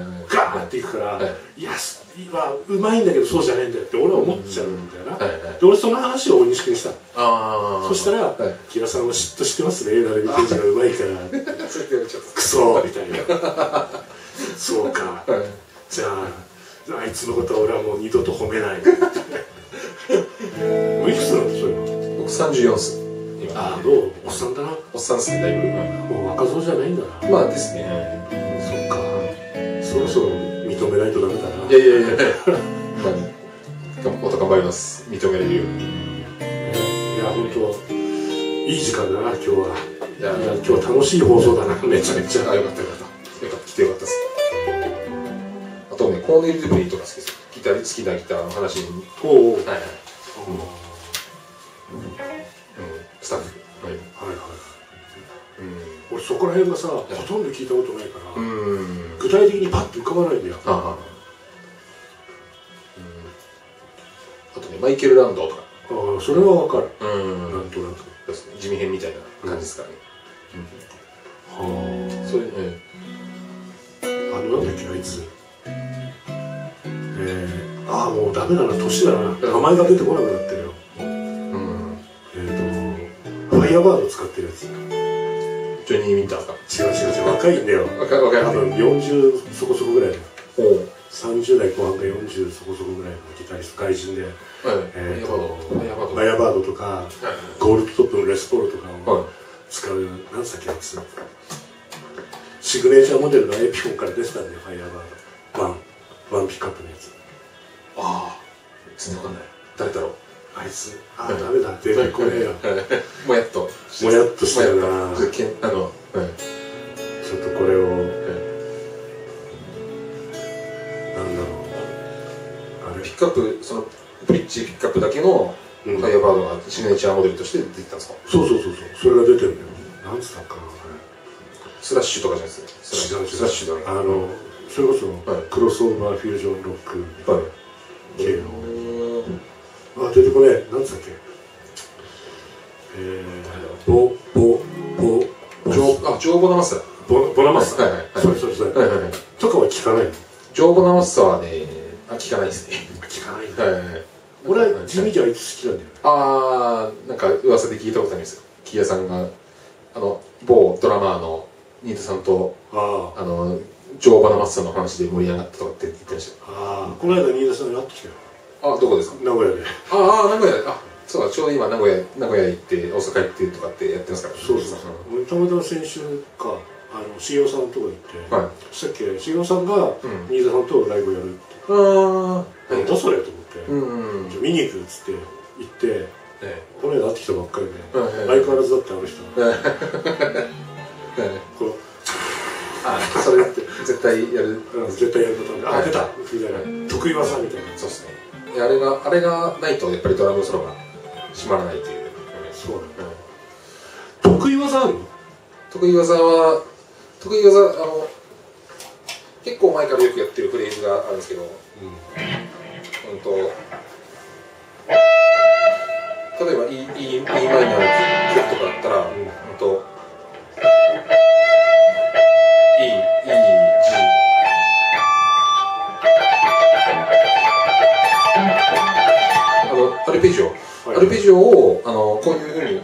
ーっていくから「いや今うまいんだけどそうじゃねえんだよ」って俺は思っちゃうんだよな。で俺その話を大西君にしたの。そしたら「木田さんは嫉妬してますね、鳴海健二がうまいから」「クソ」みたいな「そうかじゃああいつのことは俺はもう二度と褒めない」もういくつなんでしょうよ。僕さんじゅうよんっす。ああどう、おっさんだな。おっさんっすね、だいぶ。もう若造じゃないんだな。まあですね、そろそろ認めないとダメだな。いやいやいやもっと頑張ります、認めれるように。いや本当いい時間だな今日は。いや今日楽しい放送だな、めちゃめちゃ。あよかったよかったよかった、来てよかったです。あとねコーネル・デュプレイとか好きです、ギター好きなギターの話に。おおはいはいスタッフはいはいはい。俺そこら辺がさほとんど聞いたことないから具体的にパッと浮かばないんだよ。あとねマイケル・ランドとか。ああそれは分かる、なんとなく地味編みたいな感じですからね。はあそれねあのなんだっけあいつえああもうダメだな、年だな、名前が出てこなくなってるよ。えっとファイヤーバード使ってるやつ、ジョニー・ウィンターズか。違う違う違う、若いんだよ。若い若い。多分よんじゅうそこそこぐらいの。さんじゅう代後半かよんじゅうそこそこぐらいのギタリスト、外人で。えと、バイアバードとか、ゴールドトップのレスポールとかを使う、何さっきやつ。シグネチャーモデルのエピフォンから出てたんで、ファイアバード。ワン、ワンピックアップのやつ。ああ、全然わかんない。誰だろう。あいつ、あ、ダメだ、出てこねえよ。もやっと。もやっとしたよな。ちょっとこれを、なんだろう。あれ、ピックアップ、そのブリッジピックアップだけのファイアバードがシグネチャーモデルとして出てたんですか。そうそうそうそう、それが出てるんだよ。なんつったかな、スラッシュとかじゃないですか。スラッシュだね。あの、それこそクロスオーバーフュージョンロック系の。あ、出てこれ、なんつったっけ。ええ、ボ、ボ、ボ、ジョー、あ、ジョーボナマッサ。ボ、ボナマッサ。はいはい。そうそうそう。はいはい。とかは聞かないの。ジョーボナマッサはね、あ、聞かないですね。聞かない。はいはいはい。俺は地味じゃいつ好きなんだよ。ああ、なんか噂で聞いたことありますよ。木屋さんが、あの、某ドラマーの新田さんと、ああ、あの、ジョーボナマッサの話で盛り上がったとかって言ってました。ああ、この間新田さんに会ってきたよ。あ、どこですか。名古屋で。ああ、名古屋で。あ、そうだ、ちょうど今名古屋、名古屋行って、大阪行ってとかってやってますから。そうですね。俺たまたま先週か、あの、茂雄さんのとこ行って。はい。さっき、茂雄さんが、新座さんとライブやるって。ああ。なんだそれと思って。うん。じゃ、見に行くっつって、行って。この間会ってきたばっかりで。相変わらずだって、あの人。こう。あそれって絶対やる、絶対やることあ、出たみたいな、得意技みたいな。そうですね。あれがあれがないとやっぱりドラムソロが閉まらないという。そうだね。得意技ある？得意技は得意技、あの結構前からよくやってるフレーズがあるんですけど、うんと例えば E E E マイナーの曲とかだったら、うんと E E G。アルペジオ、アルペジオをあのこういうふうに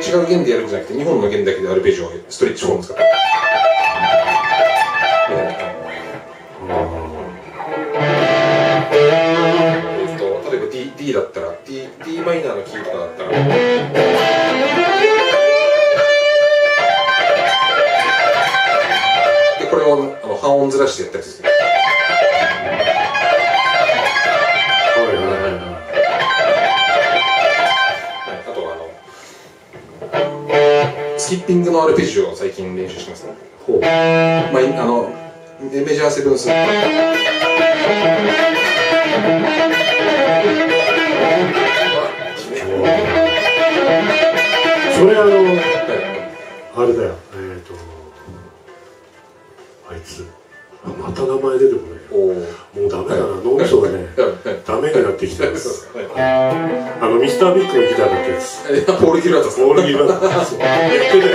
違う弦でやるんじゃなくて、にほんの弦だけでアルペジオをストレッチフォーム使って、えっと例えば D, D だったら D, D マイナーのキーとかだったら、でこれをあの半音ずらしてやったりする。スキッピングのアルペジオを最近練習しますね。ほう。まあ、あのメジャーセブンスとか、それあの、はい、あれだよ、えーとあいつ、あ、また名前出てこない。もうダメだな、脳みそがね、ダメになってきてます。あの、ミスタービッグのギターだったやつ、ポール・ギラートさん、ポール・ギラートさんやってるや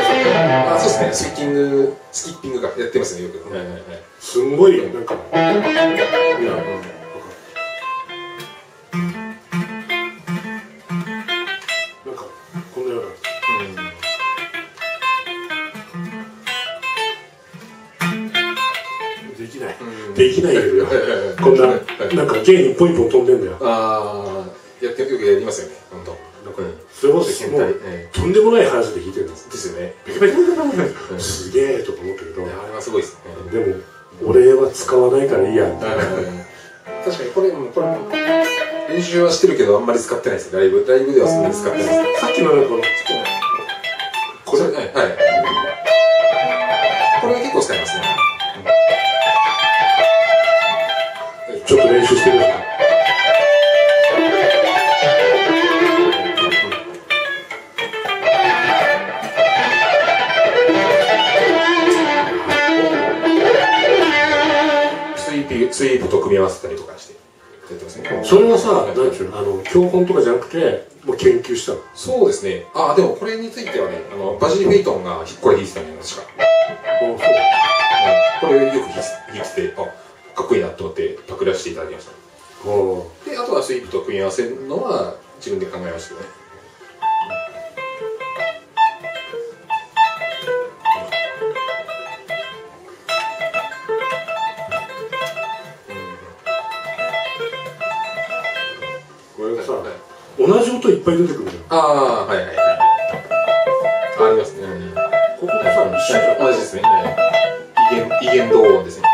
つ。そうですね、スキッピング、スキッピングがやってますね、よく。すんごい、なんかなんか、こんなようなできないできないよ。こんななんか弦一本一本飛んでんだよ。ああ、やってよくやりますよね。本当。なんかそれこそもうとんでもない速さで弾いてるんです。ですよね。ビキビキビキすげえとか思ったけど。あれはすごいです。でも俺は使わないからいいや。確かにこれこれ練習はしてるけどあんまり使ってないです。ライブライブではそんなに使ってないです。さっきのこのこれはいこれは結構使いますね。ちょっと練習してる。スイープ、スイープと組み合わせたりとかしてやってますね。それはさ、何でしょう、あの教本とかじゃなくてもう研究したの？そうですね。あ、でもこれについてはね、あのバジル・ペイトンがこれ弾いてたんじゃないですか。これよく弾いてて、あ、かっこいいなと思ってパクらせていただきました。で、あとはスイープと組み合わせるのは自分で考えましたね。これがさ、同じ音いっぱい出てくるじゃん。ああ、はいはいはい。ありますね。ここでさ、一緒じゃん。同じですね。異弦同音ですね。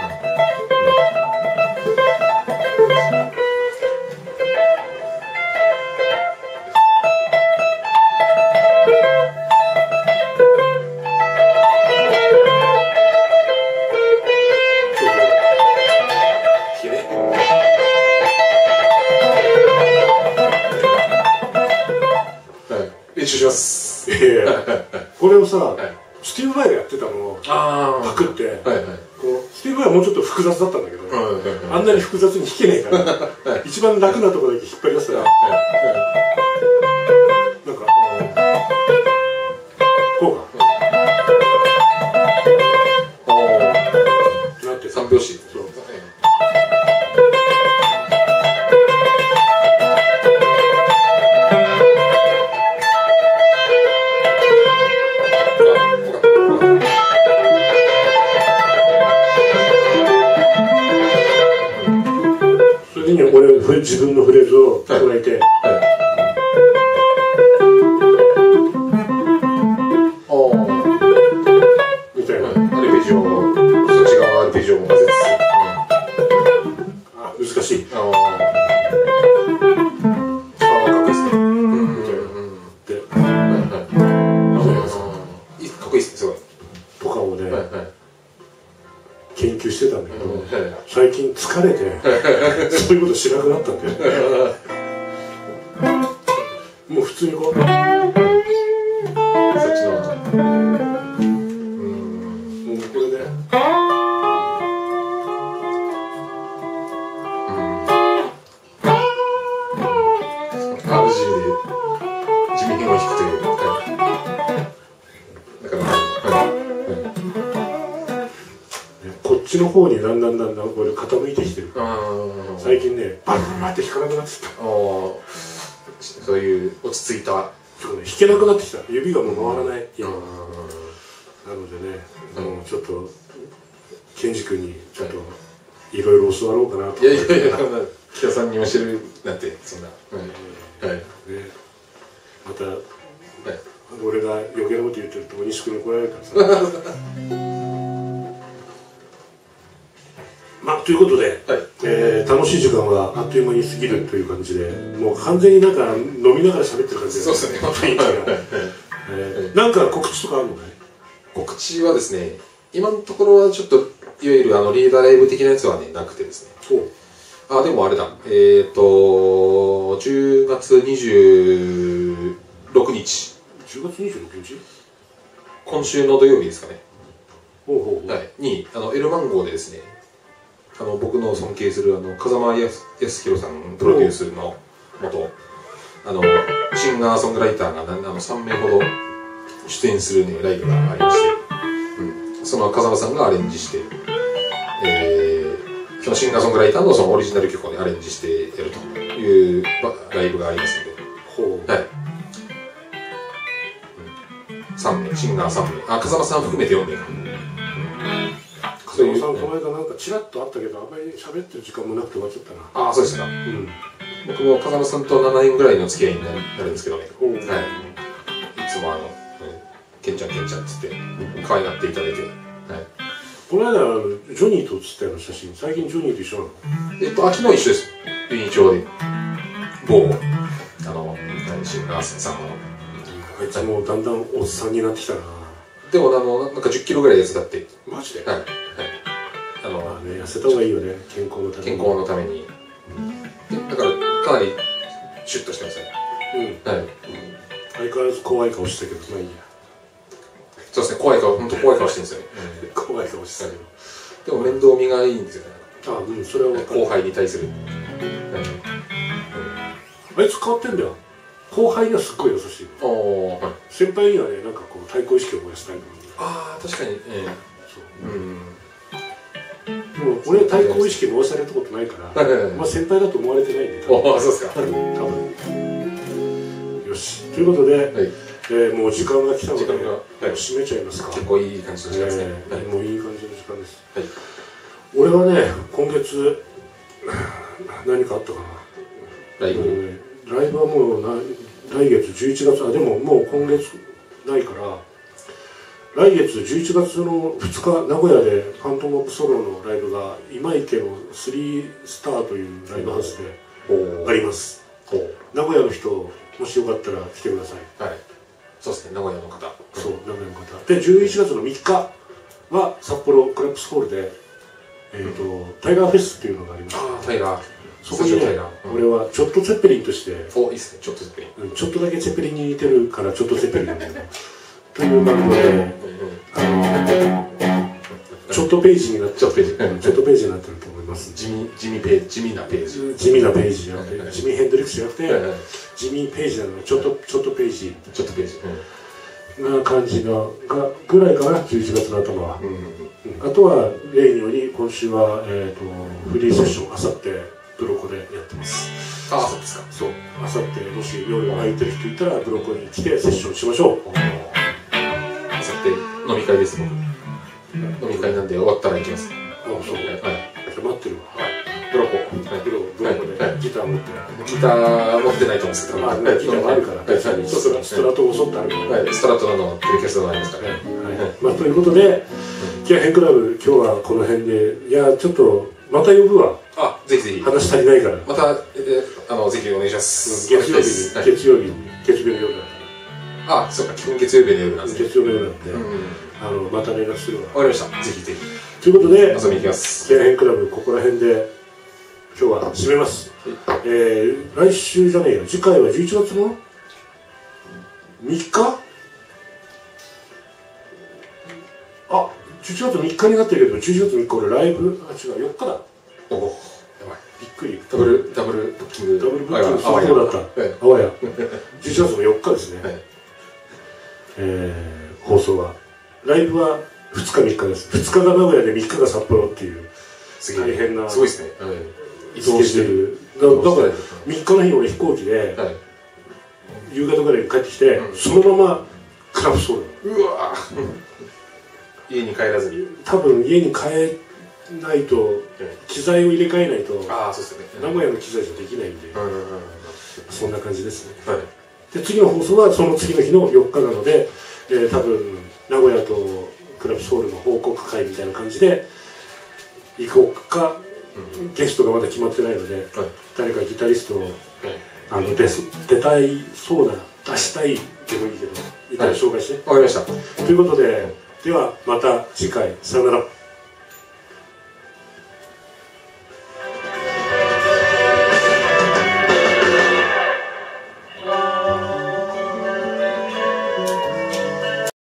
これをさ、スティーブ・バイがやってたのをパクって、スティーブ・バイはもうちょっと複雑だったんだけど、あんなに複雑に弾けないから一番楽なところだけ引っ張り出したら、なんかこうかなって三拍子。自分のフレーズを捉えて、みたいな。アルペジオもそっち側のアルペジオも混ぜつつ、難しい。ああ、かっこいいですね。うんうんうん。で、かっこいいですね。すごい。最近疲れてそういうことしなくなったんでもう普通にこうそっちのもうこれで、うん、アルジー地味にも弾くというの方にだんだんだんだんこれ傾いてきてる。最近ねバンバンって弾かなくなってきた。そういう落ち着いた、そうね、弾けなくなってきた。指がもう回らない。なのでね、もうちょっと健二君にちょっといろいろ教わろうかなと。いやいやいや、木田さんに教えるなんてそんな。はい。ね、また俺が余計なこと言ってると西君に怒られるからさ。まあ、ということで、はい、えー、楽しい時間はあっという間に過ぎるという感じで、もう完全になんか飲みながら喋ってる感じですね。そうですね、本当にいい。なんか告知とかあるのね。告知はですね、今のところはちょっと、いわゆるあのリーダーライブ的なやつはね、なくてですね。あ、でもあれだ、えっと、じゅうがつにじゅうろくにち。じゅうがつにじゅうろくにち？今週の土曜日ですかね。ほうほうほう。はい。に、あの、エルマン号でですね、あの僕の尊敬するあの風間康弘さんプロデュースの元あのシンガーソングライターがあのさんめいほど出演する、ね、ライブがありまして、うん、その風間さんがアレンジして、えー、そのシンガーソングライター の, そのオリジナル曲を、ね、アレンジしてやるというライブがありますので、はい、うん、さんめいシンガーさんめい、あ、風間さん含めてよんめいか。そういう、この間なんかちらっとあったけど、あまり喋ってる時間もなくて終わっちゃったな。ああ、そうですか。うん、僕も風間さんとななねんぐらいの付き合いになるんですけどね。はい。いつもあの、ケンちゃんケンちゃんっつって、可愛がっていただいて。はい。この間、ジョニーと写ったような写真、最近ジョニーと一緒なの？えっと、秋も一緒です。ユニチョウで。某、あの、シンガーさんの。あいつもだんだんおっさんになってきたな。でも、あの、なんかじゅっキロぐらい痩せたって。マジで？はい。あの痩せた方がいいよね、健康のために。健康のために。だからかなりシュッとしてますね。うん。はい。相変わらず怖い顔してたけど、まあいいや。そうですね、怖い顔、本当怖い顔してるんですよね。怖い顔してたけど。でも面倒見がいいんですよね。あ、うん、それは後輩に対する。あいつ変わってんだよ。後輩にはすっごい優しい。ああ、はい。先輩にはね、なんかこう対抗意識を燃やしたい。ああ、確かに。そう。うん。もう俺は対抗意識申し上げたことないから、まあ先輩だと思われてないんで、多分。ああ、そうですか。多分。よし。ということで、もう時間が来たので、締めちゃいますか。結構いい感じの時間ですね。もういい感じの時間です。俺はね、今月、何かあったかな。ライブ。ライブはもう来月じゅういちがつ、あ、でももう今月ないから、来月じゅういちがつのふつか名古屋でファントム・オブ・ソロのライブが今池のスリースターというライブハウスであります。名古屋の人、もしよかったら来てください。はい、そうですね、名古屋の方、そう、名古屋の方でじゅういちがつのみっかは札幌クラップスホールで、えーとうん、タイガーフェスっていうのがあります。あ、タイガー、そこにね、俺はちょっとツェッペリンとして、お、いいっすね、ちょっとツェッペリン、ちょっとだけツェッペリンに似てるからちょっとツェッペリンなんだけどというバンドで、あのちょっとページになっちゃう、ちょっとページになってると思います。地味、地味ページ、地味なページ、地味なページじゃなくて、地味ヘンドリックスじゃなくて地味ページなので、ちょっとちょっとページ、ちょっとページな感じがぐらいかな、じゅういちがつの頭は。あとは例により今週はえとフリーセッション、あさってブロコでやってます。ああ、そうですか。そう、あさって、もし夜が空いてる人いたらブロコに来てセッションしましょう。飲み会です、僕。飲み会なんで終わったら行きます。あ、そう。はい。じゃ待ってるわ。はい。ブロコ。はい。ブロブロコでギター持ってない。ギター持ってないと思うんですけど。あ、ギターあるから。はい。ストラトを襲ってあるから。はい。ストラトなのテレキャストがありますからね。はい。まあということで、キャヘンクラブ今日はこの辺で、いやちょっとまた呼ぶわ。あ、ぜひぜひ。話足りないから。またあのぜひお願いします。月曜日に、月曜日に、月曜日の夜。あ、そうか、基本月曜日の夜なんですね。月曜日の夜なんで。あのまた連絡するわ。わかりました。ぜひぜひ。ということで遊びに行きます。底辺クラブここら辺で今日は締めます。えー、来週じゃねえよ。次回はじゅういちがつのみっか？あ、じゅういちがつみっかになってるけど、じゅういちがつみっか俺ライブ、あ、違う、よっかだ。おお、やばい。びっくり。ダブル、ダブルブッキング。ダブルブッキング、そうだった。あわや。じゅういちがつのよっかですね。はい、えー、放送は。ライブはふつかみっかです。ふつかが名古屋でみっかが札幌っていう、大変な。すごいですね。移動してる。だから、みっかの日俺飛行機で、夕方ぐらいに帰ってきて、そのままクラブソウル。うわぁ。家に帰らずに多分家に帰らないと機材を入れ替えないと名古屋の機材じゃできないんで、そんな感じですね。で次の放送はその次の日のよっかなので、多分名古屋とクラブソウルの報告会みたいな感じで行こうか。ゲストがまだ決まってないので、誰かギタリストを出たいそうな、出したいでもいいけどいたら紹介して。わかりました。ということで、ではまた次回、さよなら。